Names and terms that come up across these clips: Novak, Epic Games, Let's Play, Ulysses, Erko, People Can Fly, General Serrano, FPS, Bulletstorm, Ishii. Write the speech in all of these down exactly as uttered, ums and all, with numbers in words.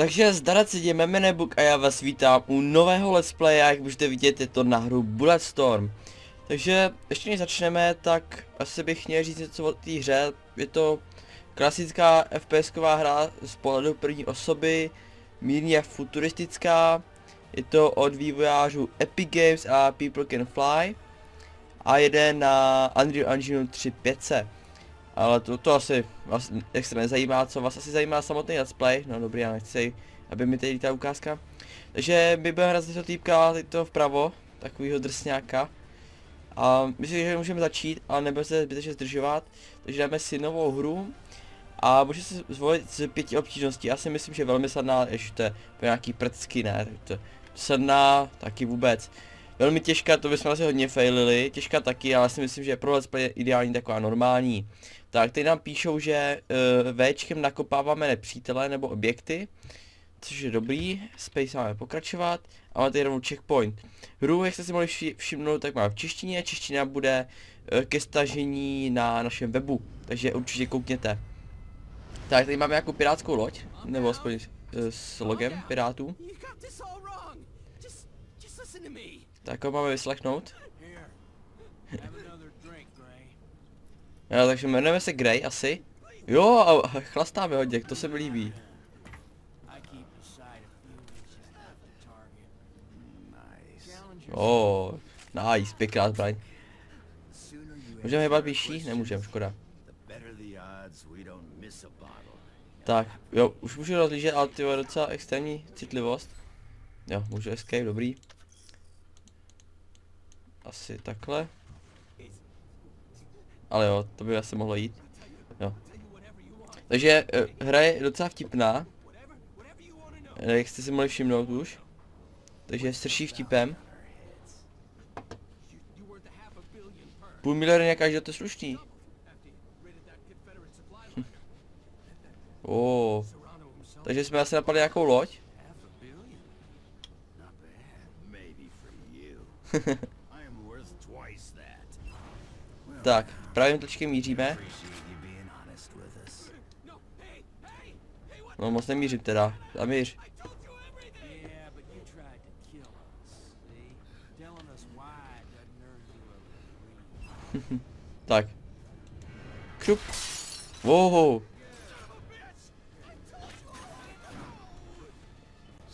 Takže zdarec se děje Menebuk a já vás vítám u nového let's play a jak můžete vidět, je to na hru Bulletstorm. Takže ještě než začneme, tak asi bych měl říct něco o té hře. Je to klasická FPSková hra z pohledu první osoby, mírně futuristická. Je to od vývojářů Epic Games a People Can Fly a jede na Unreal Engine tři pět set. Ale to, to asi vás extra nezajímá, co vás asi zajímá samotný let's play. No dobrý, já nechci, aby mi tady ta ukázka. Takže my budeme hrát tyto týpka, teď to vpravo, takovýho drsňáka. A myslím, že můžeme začít, ale nebudeme se zbytečně zdržovat. Takže dáme si novou hru a můžete si zvolit z pěti obtížností. Já si myslím, že velmi snadná, ještě po nějaký prcky, ne, to snadná taky vůbec. Velmi těžká, to bychom asi hodně failili, těžká taky, ale já si myslím, že pro let's play je ideální taková normální. Tak, teď nám píšou, že uh, Včkem nakopáváme nepřítele nebo objekty, což je dobrý, space máme pokračovat a máme tady rovnou checkpoint. Hru, jak jste si mohli všimnout, tak máme v češtině, čeština bude uh, ke stažení na našem webu, takže určitě koukněte. Tak, tady máme nějakou pirátskou loď, nebo aspoň uh, s logem pirátů. Tak ho máme vyslechnout. No, takže jmenujeme se Grey asi. Jo, a chlastáme hodně, to se mi líbí. Oh, nice, pěkná zbraň. Můžeme hýbat výšší? Nemůžeme, škoda. Tak, jo, už můžu rozlížet, ale ty je docela extrémní citlivost. Jo, můžu escape, dobrý. Asi takhle. Ale jo, to by asi mohlo jít. Jo. Takže uh, hra je docela vtipná. Jak jste si mohli všimnout už. Takže strší vtipem. Půl miliardy nějaká, že to je slušný. Hm. Oh. Takže jsme asi napadli nějakou loď. Tak, pravým tlačkem míříme. No moc nemířím teda, zamíř. Tak. Krup. Wow.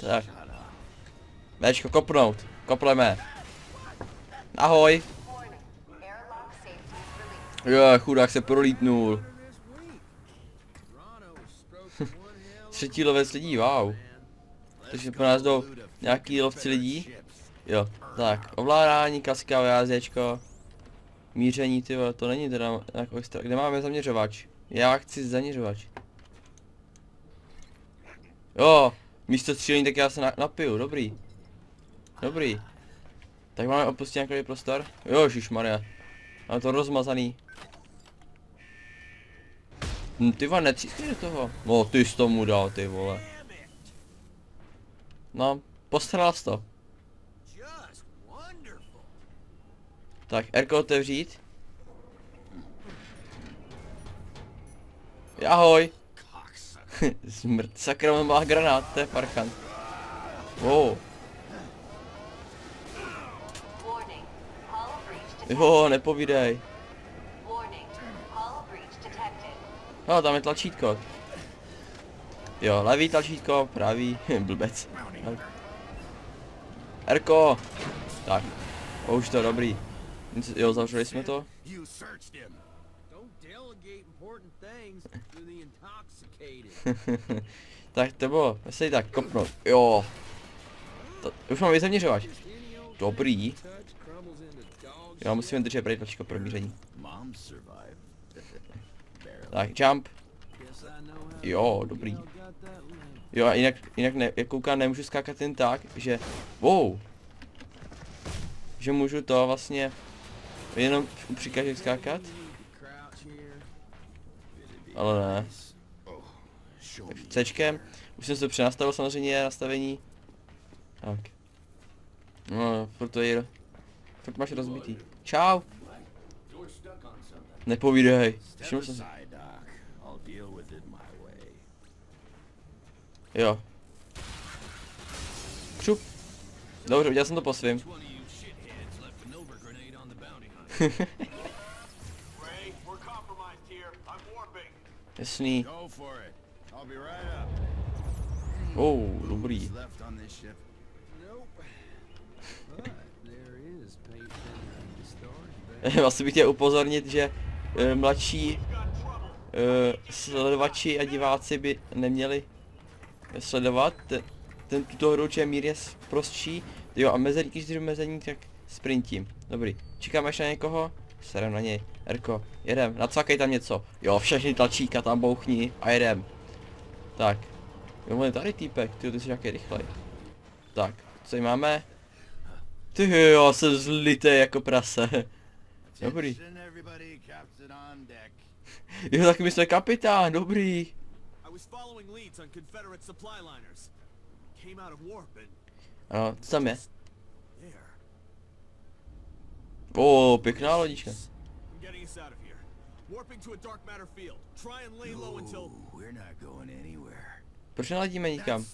Tak. Bčko kopnout, kopleme. Ahoj. Jo, chudák se prolítnul. Třetí lovec lidí, wow. Takže po nás jdou nějaký lovci lidí. Jo, tak, ovládání, klasika, jázečko. Míření, ty vole, to není teda nějak extra. Kde máme zaměřovač? Já chci zaměřovač. Jo, místo střílení, tak já se na napiju, dobrý. Dobrý. Tak máme opustit nějaký prostor. Jo, ježišmarja. Máme to rozmazaný. No, ty vole, netřískej do toho. No, ty jsi to mu dal, ty vole. No, postrál jsi to. Tak, Erko otevřít. Ahoj. Smrt, sakra, má granát, to je parchant. Wow. Jo, nepovídej. No, tam je tlačítko. Jo, levý tlačítko, pravý, blbec. Erko! Tak, o, už to dobrý. Jo, zavřeli jsme to. Tak to bylo, jestli tak kopnout, jo. To, už mám zaměřovač. Dobrý. Jo, musíme držet pravý tlačítko pro míření. Tak, jump. Jo, dobrý. Jo, a jinak, jinak ne, jak koukám, nemůžu skákat jen tak, že... Wow! Že můžu to vlastně... Jenom u přikažek skákat. Ale ne. Tak Cčkem. Už jsem se to přenastavil samozřejmě, nastavení. Tak. No, proto je... Furt máš rozbitý. Čau. Nepovídej. Všiml jsem si. Jo. Dobře, udělal jsem to po svým. Jasný. Oh, dobrý. Vlastně bych chtěl upozornit, že e, mladší e, sledovači a diváci by neměli sledovat ten, ten tuto hru, čím mír je prostší. Jo, a mezerník, když jdu mezerník, tak sprintím. Dobrý, čekáme ještě na někoho? Serem na něj, Erko, jedem, nacvakej tam něco. Jo, všechny tlačíka tam bouchni a jedem. Tak, jo, on je tady týpek, tyjo, ty jsi nějaký rychlej. Tak, co tady máme? Tyjo, jsem zlitej jako prase. Dobrý. Jo, taky my jsme kapitán, dobrý. Ano, co tam je? O, pěkná lodička. Proč neladíme nikam?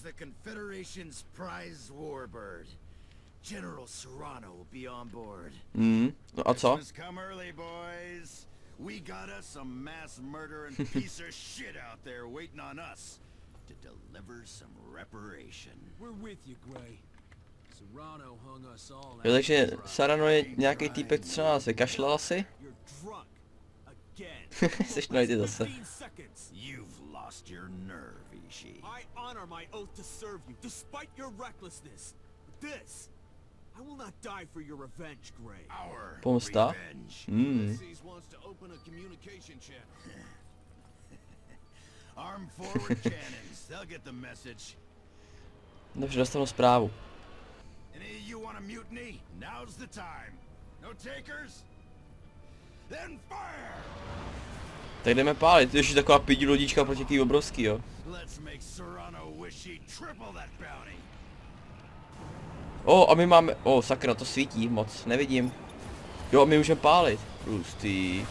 General Serrano will be on board. Hmm. No a co? Come early, boys. We got us some mass murder and piece of shit out there waiting on us to deliver some reparation. We're with you, Gray. Serrano hung us all. Takže Serrano je nějaký týpek, co na nás vykašlal asi? Seš najde zase. You've lost your nerve, Ishii. I honor my oath to serve you, despite your recklessness. This. I will not die for your revenge, Gray. Pomsta? Hmm. Dobře, dostanu zprávu. Tak jdeme pálit, to ještě taková pidi lodička proti tý obrovský, jo. O, a my máme, o sakra, to svítí moc, nevidím. Jo, a my můžeme pálit. Růstý.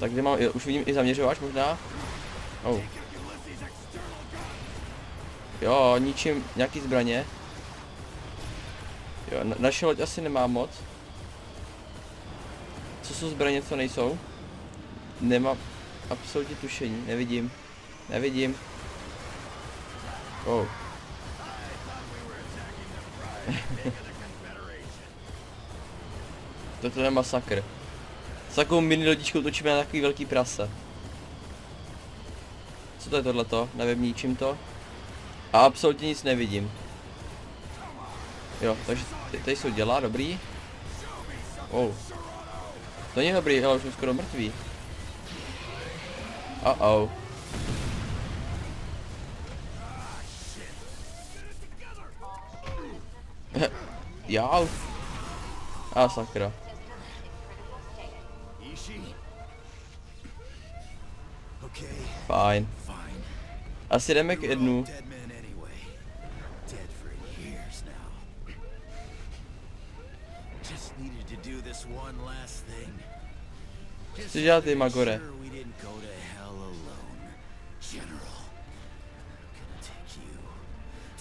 Tak kde mám, už vidím i zaměřovač možná. Oh. Jo, ničím, nějaký zbraně. Jo, na, naše loď asi nemá moc. Co jsou zbraně, co nejsou? Nemám absolutně tušení, nevidím. Nevidím. Oh. Toto je masakr. S takovou mini lodičkou točíme na takový velký prase. Co to je tohleto? Nevím ničím to. A absolutně nic nevidím. Jo, takže tady jsou děla, dobrý. Oh. To není dobrý, ale už jsem skoro mrtvý. Oh oh. Jau. A sakra. Fajn. Asi jdeme k jednu. Co dělat ty, Magore?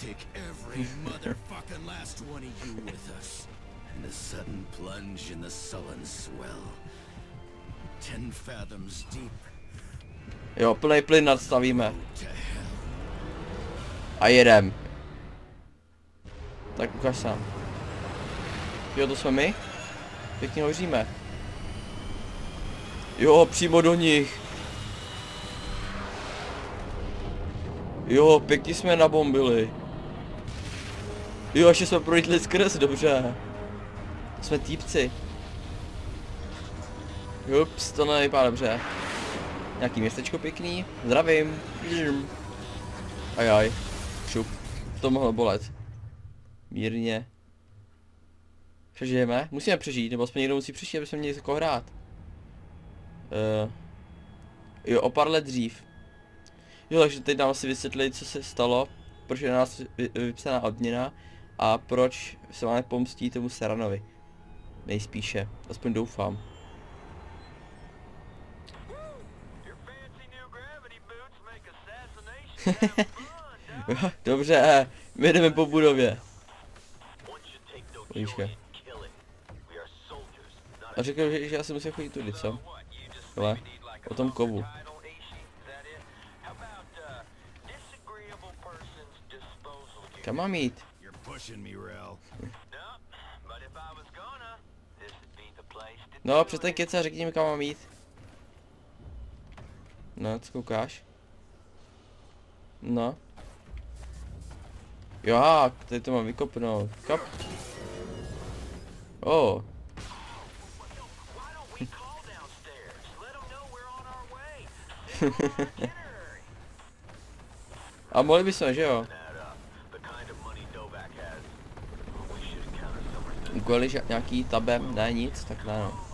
Take every motherfucking last one of you with us. And the sudden plunge in the sullen swell. Ten fathoms deep. Jo, plný plyn nadstavíme. A jedem. Tak ukaž sám. Jo, to jsme my? Pěkně hoříme. Jo, přímo do nich. Jo, pěkně jsme nabombili. Jo, ještě jsme projítli skrz, dobře. Jsme týpci. Ups, to nevypadá dobře. Nějaký městečko pěkný. Zdravím. Ajaj. Šup. To mohlo bolet. Mírně. Přežijeme? Musíme přežít, nebo aspoň někdo musí přežít, aby jsme měli jako hrát. Uh. Jo, o pár let dřív. Jo, takže teď dám asi vysvětlit, co se stalo. Proč je na nás vy, vypsaná odměna. A proč se máme pomstit tomu Serranovi. Nejspíše, aspoň doufám. Dobře, my jdeme po budově. Pojíčka. A řekl, že já si musím chodit tudy, co? Hele, o tom kovu. Kam mám jít? No, přestaň kecat a řekni mi, kam mám jít. No, co koukáš? No. Joha, tady to mám vykopnout. Kap. Oh. A mohli bychom, že jo? Goliš nějaký tabem, ne nic, tak ne no.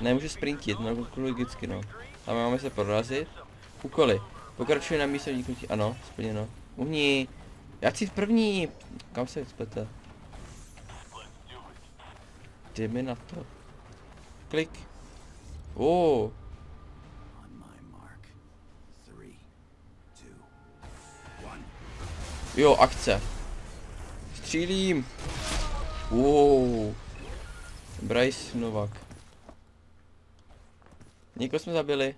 Nemůžu sprintit, no logicky no. Tam máme se prorazit. Úkoly. Pokračuji na místě vniknutí, ano, splněno. Uhni. Já chci v první. Kam se vyspete? Jde mi na to. Klik. Oh. Jo, akce. Střílím. Wow. Bryce Novak. Někoho jsme zabili.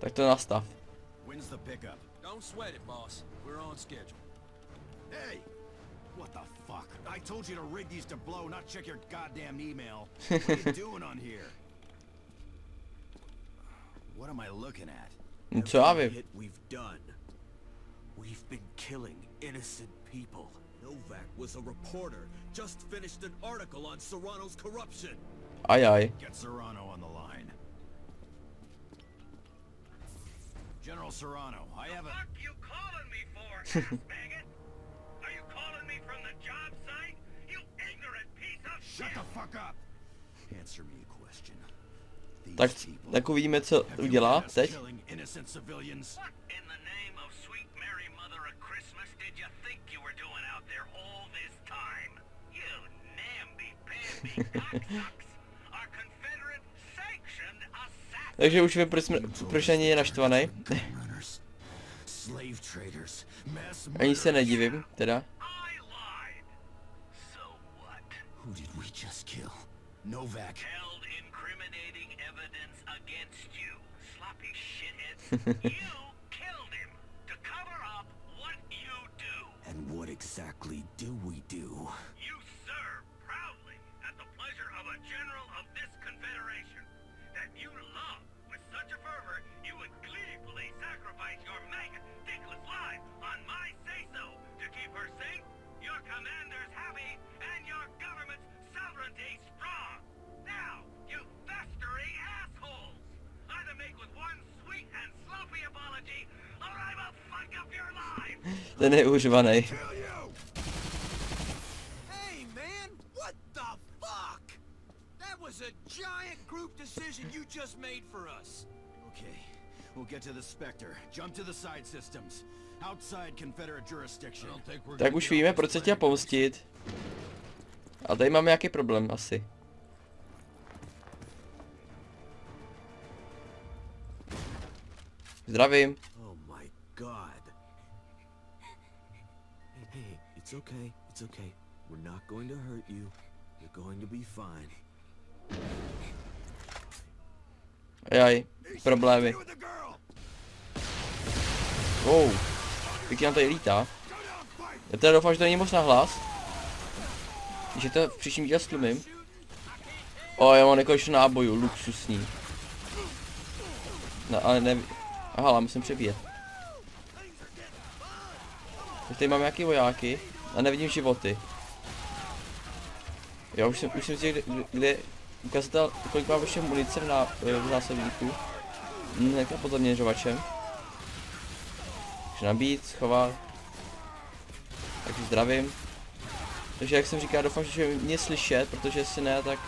Tak to nastav. Co já vím? We've been killing innocent people. Novak was a reporter, just finished an article on Serrano's corruption. Aye aye. Get Serrano on the line. General Serrano, I have a... What are you calling me for, maggot? Are you calling me from the job site? You ignorant piece of shit! Shut the fuck up! Answer me a question. Tak, tak uvidíme, co udělá teď. Takže už vím, proč na něj je naštvaný. Ani se nedivím, teda. Ten je užvanej. Tak už víme, proč se tě pomstit. A tady máme nějaký problém asi. Zdravím. It's okay, it's okay. We're not going to hurt you. You're going to be fine. Ajaj, problémy. Wow, pěkně nám tady lítá. Já teda doufám, že to není moc na hlas. Že to v příštím díle stlumím. O, já mám nekonečno nábojů, luxusní. No, ale ne... Aha, ale musím přebíjet. Tak tady mám nějaký vojáky a nevidím životy. Já už jsem, už jsem si kde, kde ukazatel, kolik mám ještě munice v, ná, v zásobníku. Nějaká pod zaměřovačem. Takže nabít, schovat. Takže zdravím. Takže jak jsem říkal, doufám, že mě slyšet, protože jestli ne, tak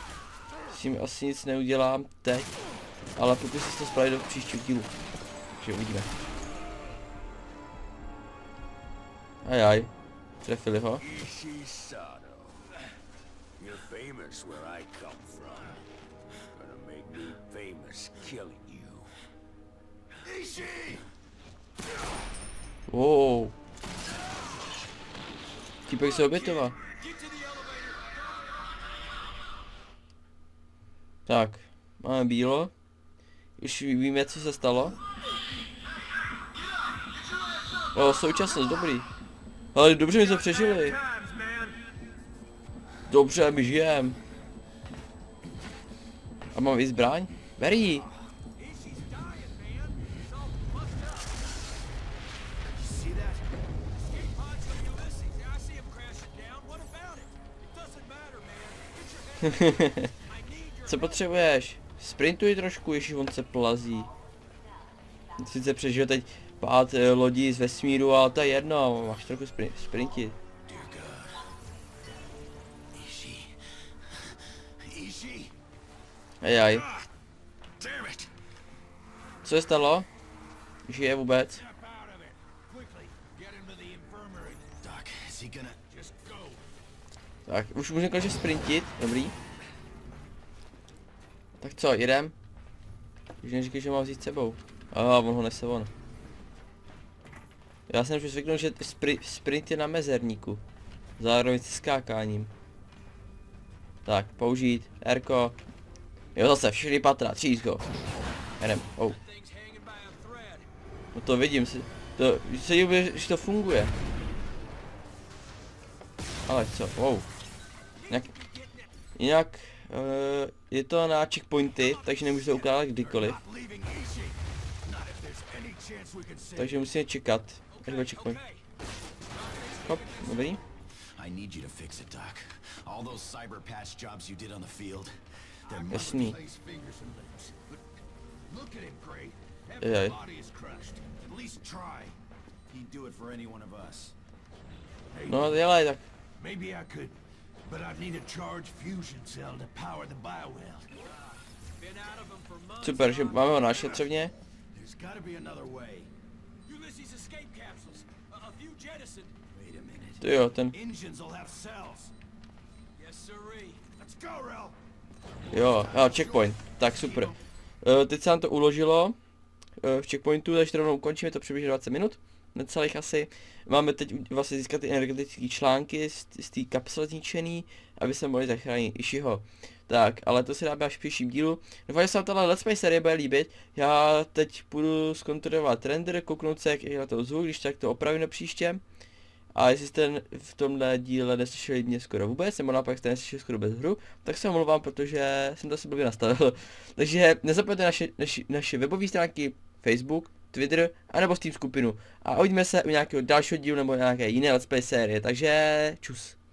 s tím asi nic neudělám teď. Ale pokusím se to spravit do příštího dílu. Takže uvidíme. Ajaj, trefili ho. They must kill you. Wow. Týpek se obětoval. Tak, máme bílo. Už víme, co se stalo. Jo, současnost, dobrý. Ale dobře my jsme přežili. Dobře, my žijeme. A mám i zbraň? Beri! Co potřebuješ? Sprintuj trošku, jež on se plazí. Sice přežil teď pát lodí z vesmíru, ale to je jedno, máš trochu sprin sprintit. Ajaj. Co se stalo? Žije vůbec? Tak, už můžeme konečně sprintit, dobrý. Tak co, jdem? Už neříkej, že mám vzít s sebou. Aha, on ho nese on. Já jsem už zvyknul, že spri sprint je na mezerníku. Zároveň se skákáním. Tak, použít, Erko. Jo, zase, všechny patra, tříz go. Jdem, oh. No to vidím, si, to, se díky, že to funguje. Ale co, wow. Nějak, jinak uh, je to na checkpointy, takže nemůžete ukládat kdykoliv. Takže musíme čekat, až bude checkpoint. Hop, dobrý. Jasný. Jaj. No dělej tak. Maybe I could, but I'd need a charged fusion cell to power the biowell. Super, že máme ho našetřeně. There's got to be another way. Ulysses escape capsules, a few jettison. Wait a minute. To jo, ten. Engines will have cells. Yes, sirree. Let's go, Rel. Jo, a checkpoint. Tak super. Uh, teď se nám to uložilo uh, v checkpointu, takže to rovnou ukončíme, to přibližně dvacet minut. Necelých asi. Máme teď vlastně získat ty energetické články z té kapsule zničený, aby se mohli zachránit Ishiho. Tak, ale to se dá až v příštím dílu. Doufám, že se vám tato Let's Play série bude líbit. Já teď půjdu zkontrolovat render, kouknout se, jak je na to zvuk, když tak to opravím na příště. A jestli jste v tomhle díle neslyšeli mě skoro vůbec, nebo naopak jste neslyšeli skoro bez hru, tak se omlouvám, protože jsem to se blbě nastavil. Takže nezapomeňte naše, naši, naše webové stránky, Facebook, Twitter, anebo Steam skupinu. A uvidíme se u nějakého dalšího dílu nebo nějaké jiné Let's Play série, takže čus.